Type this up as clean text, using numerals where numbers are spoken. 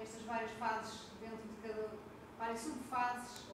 estas várias fases dentro de cada várias subfases